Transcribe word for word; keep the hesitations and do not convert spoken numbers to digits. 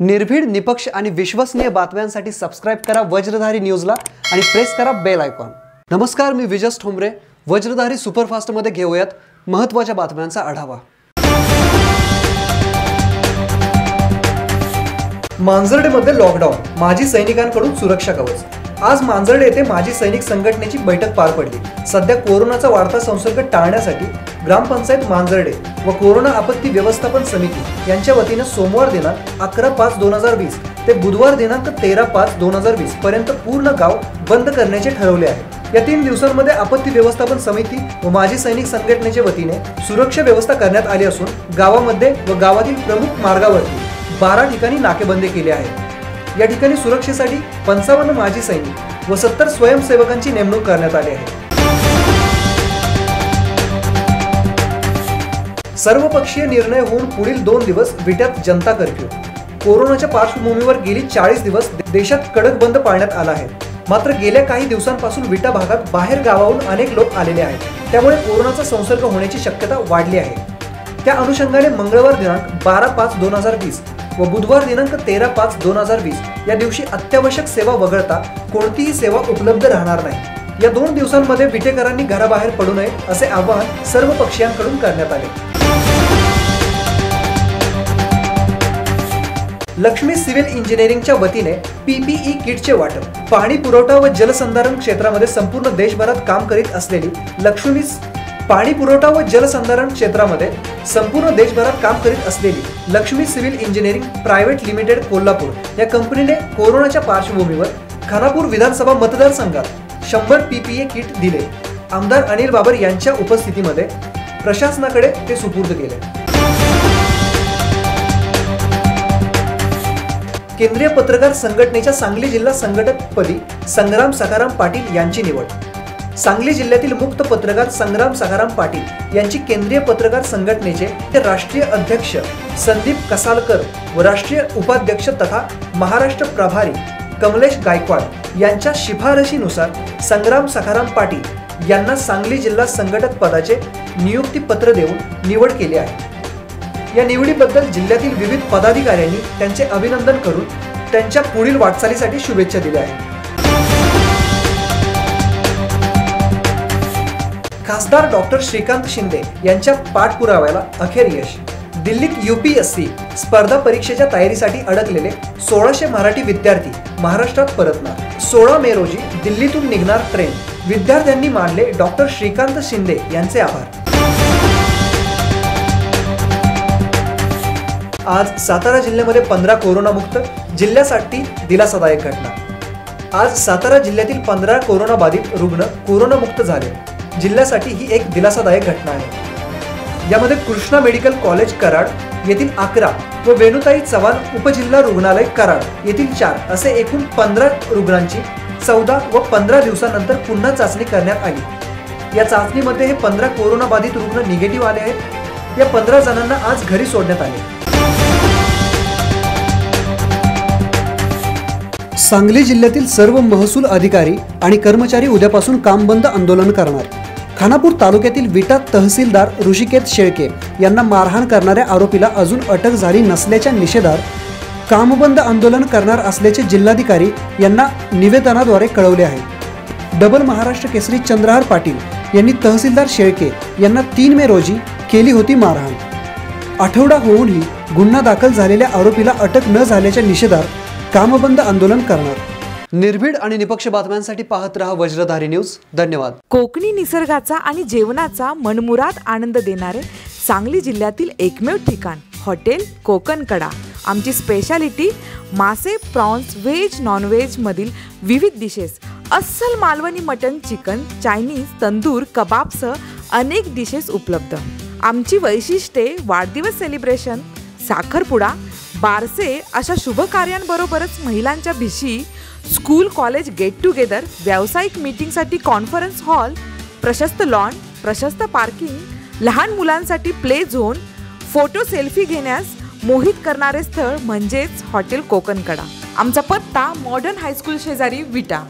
निर्भीड, निपक्ष आणि विश्वसनीय बातम्यांसाठी सबस्क्राइब करा वज्रधारी न्यूजला आणि प्रेस करा बेल आयकॉन। नमस्कार, मी विजय ठोंबरे। वज्रधारी सुपरफास्ट मध्ये घेऊयात महत्त्वाच्या बातम्यांचा आढावा। मांजर्डेमध्ये लॉकडाऊन, माजी सैनिकांकडून सुरक्षा कवच। आज मांजर्डे येथे माजी सैनिक संघटनेची बैठक पार पडली। सध्या कोरोनाचा वाढता संसर्ग टाळण्यासाठी ग्रामपंचायत मांजर्डे व कोरोना आपत्ती व्यवस्थापन समिती यांच्या वतीने सोमवार दिनांक अकरा पाच दोन हजार वीस ते बुधवार दिनांक तेरा पाच दोन हजार वीस पर्यंत पूर्ण गाव बंद करण्याचे ठरवले आहे। या तीन दिवसांमध्ये आपत्ती व्यवस्थापन समिती व माजी सैनिक संघटनेच्या वतीने सुरक्षा व्यवस्था करण्यात आली असून गावामध्ये व गावातील प्रमुख मार्गावरती बारा ठिकाणी नाकेबंदी केली आहे। या ठिकाणी सुरक्षेसाठी पंचावन्न माजी सैनिक व सत्तर स्वयंसेवकांची नेमणूक करण्यात आली आहे। सर्वपक्षीय निर्णय होऊन पुढील दोन दिवस विट्यात जनता कर्फ्यू। कोरोनाच्या पार्श्वभूमीवर गेली चाळीस दिवस देशात कडक बंद पाळण्यात आला आहे। मात्र गेल्या काही दिवसांपासून विटा भागात बाहेर गावाहून अनेक लोक आलेले आहेत, त्यामुळे कोरोनाचा संसर्ग होण्याची शक्यता वाढली आहे। त्या अनुषंगाने मंगळवार दिनांक बारा पाच दोन हजार वीस व बुधवार दिनांक तेरा पाच दोन हजार वीस या दिवशी अत्यावश्यक सेवा वगळता कोणतीही सेवा उपलब्ध राहणार नाही। या दोन दिवसांमध्ये विटेकरांनी घराबाहेर पडू नये असे आवाहन सर्व पक्षीयांकडून करण्यात आले। लक्ष्मी सिविल इंजिनिअरिंगच्या वतीने पीपीई किटचे वाटप। पाणी पुरवठा व जलसंधारण क्षेत्रामध्ये संपूर्ण देशभरात काम करीत असलेली लक्ष्मी पाणी पुरवठा व जलसंधारण क्षेत्रामध्ये संपूर्ण देशभरात काम करीत असलेली Lakshmi civil engineering private limited Kolhapur या कंपनीने कोरोनाच्या पार्श्वभूमीवर खानापूर विधानसभा मतदारसंघात शंभर पीपीए किट दिले। आमदार अनिल बाबर यांच्या उपस्थितीमध्ये प्रशासनाकडे ते सुपूर्द केले। केंद्रीय पत्रकार संघटनेच्या सांगली जिल्हा संघटकपदी संग्राम सखाराम पाटील यांची निवड। सांगली जिल्ह्यातील मुक्त पत्रकार संग्राम सखाराम पाटील यांची केंद्रीय पत्रकार संघटनेचे ते राष्ट्रीय अध्यक्ष संदीप कसालकर व राष्ट्रीय उपाध्यक्ष तथा महाराष्ट्र प्रभारी कमलेश गायकवाड़ यांच्या शिफारशीनुसार संग्राम सखाराम पाटील यांना सांगली जिल्हा संघटक पदाचे नियुक्तीपत्र देऊन निवड केली आहे। या निवडीबद्दल जिल्ह्यातील विविध पदाधिकाऱ्यांनी त्यांचे अभिनंदन करून त्यांच्या पुढील वाटचालीसाठी शुभेच्छा दिल्या आहेत। खासदार डॉक्टर श्रीकांत शिंदे यांच्या पाठपुराव्याला अखेर यश। दिल्लीत यूपीएससी स्पर्धा परीक्षेच्या तयारीसाठी अडकलेले सोळाशे मराठी विद्यार्थी महाराष्ट्रात परतणार। सोळा मे रोजी दिल्लीतून निघणार ट्रेन। विद्यार्थ्यांनी मानले डॉक्टर श्रीकांत शिंदे यांचे आभार। आज सातारा जिल्ह्यामध्ये पंधरा कोरोनामुक्त, जिल्ह्यासाठी दिलासादायक घटना। आज सातारा जिल्ह्यातील पंधरा कोरोनाबाधित रुग्ण कोरोनामुक्त झाले। जिल्ह्यासाठी ही एक दिलासादायक घटना आहे। यामध्ये कृष्णा मेडिकल कॉलेज कराड येथील अकरा व वेणुताई चव्हाण उपजिल्हा रुग्णालय कराड येथील चार असे एकूण पंधरा रुग्णांची चौदा व पंधरा दिवसानंतर पुन्हा चाचणी करण्यात आली। या चाचणीमध्ये हे पंधरा कोरोनाबाधित रुग्ण निगेटिव्ह आले आहेत। या पंधरा जणांना आज घरी सोडण्यात आले। सांगली जिल्ह्यातील सर्व महसूल अधिकारी आणि कर्मचारी उद्यापासून काम बंद आंदोलन करणार। खानापूर तालुक्यातील विटा तहसीलदार ऋषिकेश शेळके यांना मारहाण करणाऱ्या आरोपीला अजून अटक झाली नसल्याच्या निषेधात कामबंद आंदोलन करणार असल्याचे जिल्हाधिकारी यांना निवेदनाद्वारे कळवले आहे। डबल महाराष्ट्र केसरी चंद्रहार पाटील यांनी तहसीलदार शेळके यांना तीन मे रोजी केली होती मारहाण। आठवडा होऊनही गुन्हा दाखल झालेल्या आरोपीला अटक न झाल्याच्या निषेधात कामबंद आंदोलन करणार। निर्भीड आणि निपक्ष बातम्यांसाठी पाहत रहा वज्रधारी न्यूज। धन्यवाद। कोकणी निसर्गाचा आणि जेवणाचा मनमुराद आनंद देणारे सांगली जिल्ह्यातील एकमेव ठिकाण हॉटेल कोकनकड़ा। आमची स्पेशालिटी मासे, प्रॉन्स, व्हेज नॉनव्हेज मधील विविध डिशेस, अस्सल Malvani mutton, chicken, Chinese, tandoor कबाबसह अनेक डिशेस उपलब्ध। आमची वैशिष्ट्ये वाढदिवस सेलिब्रेशन, साखरपुडा, बारसे अशा शुभ कार्यांबरोबरच महिलांच्या भिशी, स्कूल कॉलेज गेट टुगेदर, व्यावसायिक मीटिंगसाठी कॉन्फरन्स हॉल, प्रशस्त लॉन, प्रशस्त पार्किंग, लहान मुलांसाठी प्ले झोन, फोटो सेल्फी घेण्यास मोहित करणारे स्थळ म्हणजेच हॉटेल कोकनकडा। आमचा पत्ता मॉडर्न हायस्कूल शेजारी विटा।